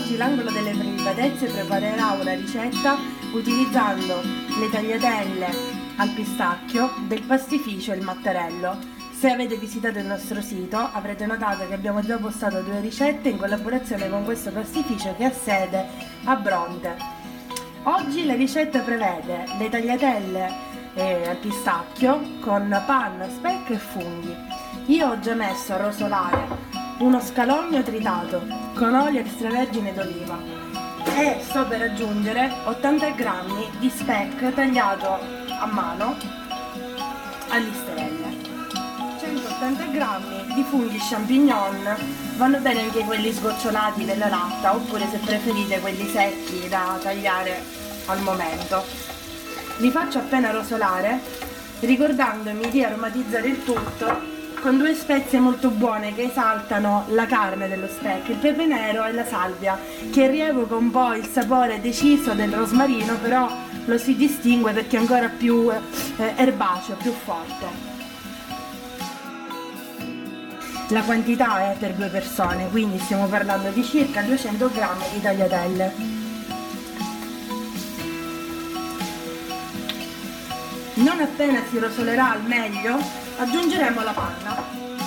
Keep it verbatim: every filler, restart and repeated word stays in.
Oggi l'angolo delle prelibatezze preparerà una ricetta utilizzando le tagliatelle al pistacchio del pastificio Il Mattarello. Se avete visitato il nostro sito avrete notato che abbiamo già postato due ricette in collaborazione con questo pastificio che ha sede a Bronte. Oggi la ricetta prevede le tagliatelle eh, al pistacchio con panna, speck e funghi. Io ho già messo a rosolare uno scalogno tritato con olio extravergine d'oliva e sto per aggiungere ottanta grammi di speck tagliato a mano a listarelle, centottanta grammi di funghi champignon, vanno bene anche quelli sgocciolati della latta oppure se preferite quelli secchi da tagliare al momento. Li faccio appena rosolare, ricordandomi di aromatizzare il tutto con due spezie molto buone che esaltano la carne dello speck, il pepe nero e la salvia, che rievoca un po' il sapore deciso del rosmarino, però lo si distingue perché è ancora più eh, erbaceo, più forte. La quantità è per due persone, quindi stiamo parlando di circa duecento grammi di tagliatelle. Non appena si rosolerà al meglio, aggiungeremo la panna.